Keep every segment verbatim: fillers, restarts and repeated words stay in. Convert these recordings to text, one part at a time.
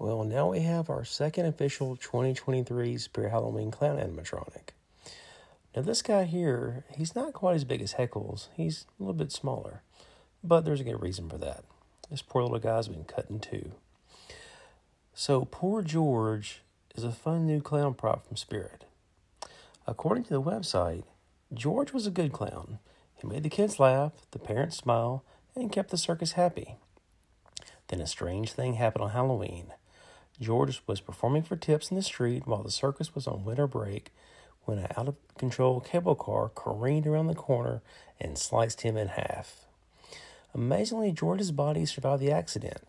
Well, now we have our second official twenty twenty-three Spirit Halloween clown animatronic. Now this guy here, he's not quite as big as Heckles. He's a little bit smaller, but there's a good reason for that. This poor little guy's been cut in two. So Poor George is a fun new clown prop from Spirit. According to the website, George was a good clown. He made the kids laugh, the parents smile, and kept the circus happy. Then a strange thing happened on Halloween. George was performing for tips in the street while the circus was on winter break when an out-of-control cable car careened around the corner and sliced him in half. Amazingly, George's body survived the accident,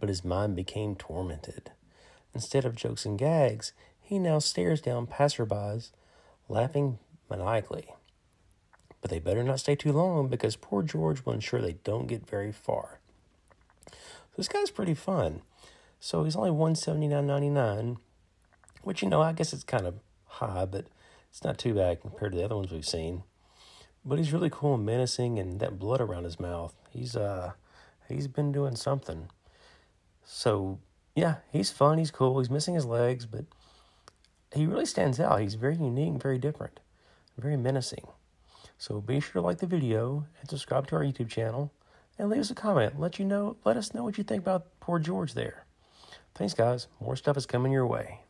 but his mind became tormented. Instead of jokes and gags, he now stares down passerbys, laughing maniacally. But they better not stay too long, because Poor George will ensure they don't get very far. This guy's pretty fun. So he's only one hundred seventy-nine ninety-nine, which, you know, I guess it's kind of high, but it's not too bad compared to the other ones we've seen. But he's really cool and menacing, and that blood around his mouth, he's uh he's been doing something. So yeah, he's fun, he's cool, he's missing his legs, but he really stands out. He's very unique, very different, very menacing. So be sure to like the video and subscribe to our YouTube channel and leave us a comment. Let you know let us know what you think about Poor George there. Thanks, guys. More stuff is coming your way.